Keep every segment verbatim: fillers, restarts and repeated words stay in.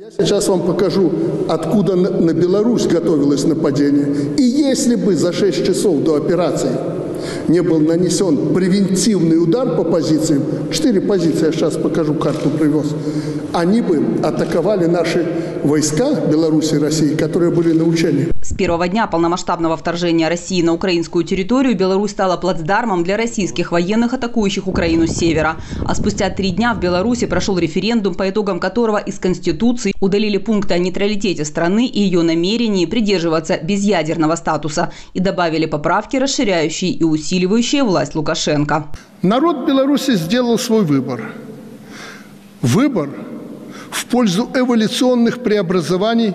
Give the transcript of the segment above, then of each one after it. Я сейчас вам покажу, откуда на Беларусь готовилось нападение. И если бы за шесть часов до операции не был нанесен превентивный удар по позициям, четыре позиции, я сейчас покажу, карту привез, они бы атаковали наши войска Беларуси и России, которые были на учении. С первого дня полномасштабного вторжения России на украинскую территорию Беларусь стала плацдармом для российских военных, атакующих Украину с севера. А спустя три дня в Беларуси прошел референдум, по итогам которого из Конституции удалили пункты о нейтралитете страны и ее намерении придерживаться безъядерного статуса и добавили поправки, расширяющие и усиливающие власть Лукашенко. Народ Беларуси сделал свой выбор. Выбор в пользу эволюционных преобразований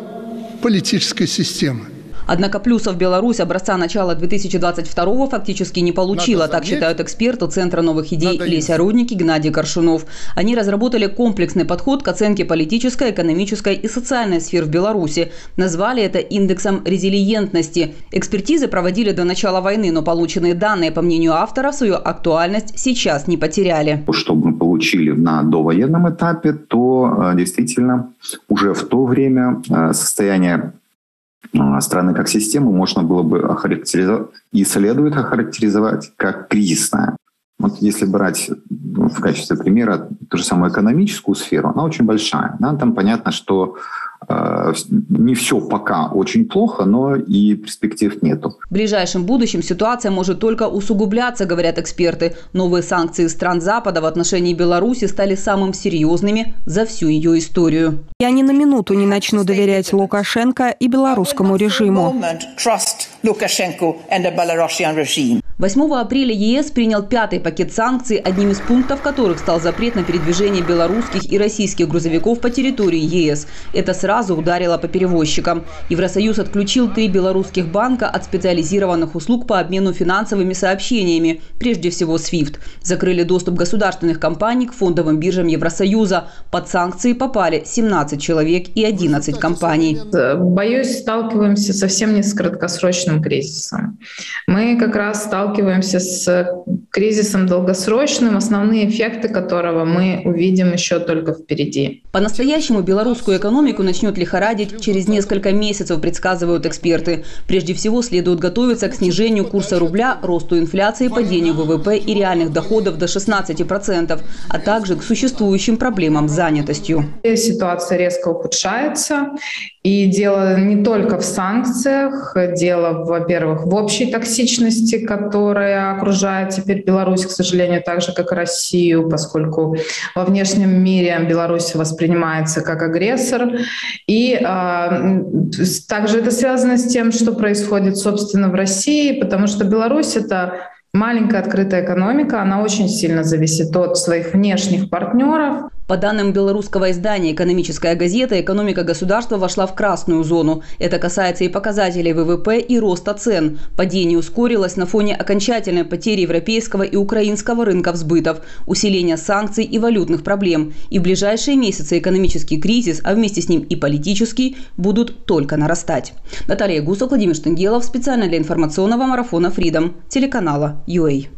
политической системы. Однако плюсов Беларусь образца начала две тысячи двадцать второго фактически не получила, Надо так заметить. считают эксперты Центра новых идей Надо Леся Рудник и Геннадий Коршунов. Они разработали комплексный подход к оценке политической, экономической и социальной сфер в Беларуси. Назвали это индексом резилиентности. Экспертизы проводили до начала войны, но полученные данные, по мнению автора, свою актуальность сейчас не потеряли. Что мы получили на довоенном этапе, то действительно уже в то время состояние страны как систему можно было бы охарактеризовать и следует охарактеризовать как кризисная. Вот если брать в качестве примера ту же самую экономическую сферу, она очень большая. Да? Там понятно, что э, не все пока очень плохо, но и перспектив нету. В ближайшем будущем ситуация может только усугубляться, говорят эксперты. Новые санкции стран Запада в отношении Беларуси стали самыми серьезными за всю ее историю. Я ни на минуту не начну доверять Лукашенко и белорусскому режиму. восьмого апреля Е С принял пятый пакет санкций, одним из пунктов которых стал запрет на передвижение белорусских и российских грузовиков по территории Е С. Это сразу ударило по перевозчикам. Евросоюз отключил три белорусских банка от специализированных услуг по обмену финансовыми сообщениями, прежде всего свифт. Закрыли доступ государственных компаний к фондовым биржам Евросоюза. Под санкции попали семнадцать человек и одиннадцать компаний. Боюсь, сталкиваемся совсем не с краткосрочным кризисом. Мы как раз сталкиваемся сталкиваемся с кризисом долгосрочным, основные эффекты которого мы увидим еще только впереди. По-настоящему белорусскую экономику начнет лихорадить через несколько месяцев, предсказывают эксперты. Прежде всего следует готовиться к снижению курса рубля, росту инфляции, падению вэ вэ пэ и реальных доходов до шестнадцати процентов, а также к существующим проблемам с занятостью. Ситуация резко ухудшается. И дело не только в санкциях, дело, во-первых, в общей токсичности, которая окружает теперь Беларусь, к сожалению, так же, как и Россию, поскольку во внешнем мире Беларусь воспринимается как агрессор. И а, также это связано с тем, что происходит, собственно, в России, потому что Беларусь – это маленькая открытая экономика, она очень сильно зависит от своих внешних партнеров. По данным белорусского издания «Экономическая газета», экономика государства вошла в красную зону. Это касается и показателей вэ вэ пэ, и роста цен. Падение ускорилось на фоне окончательной потери европейского и украинского рынков сбытов, усиления санкций и валютных проблем. И в ближайшие месяцы экономический кризис, а вместе с ним и политический, будут только нарастать. Наталья Гусов, Владимир Штангелов. Специально для информационного марафона «Фридом» телеканала Уэй.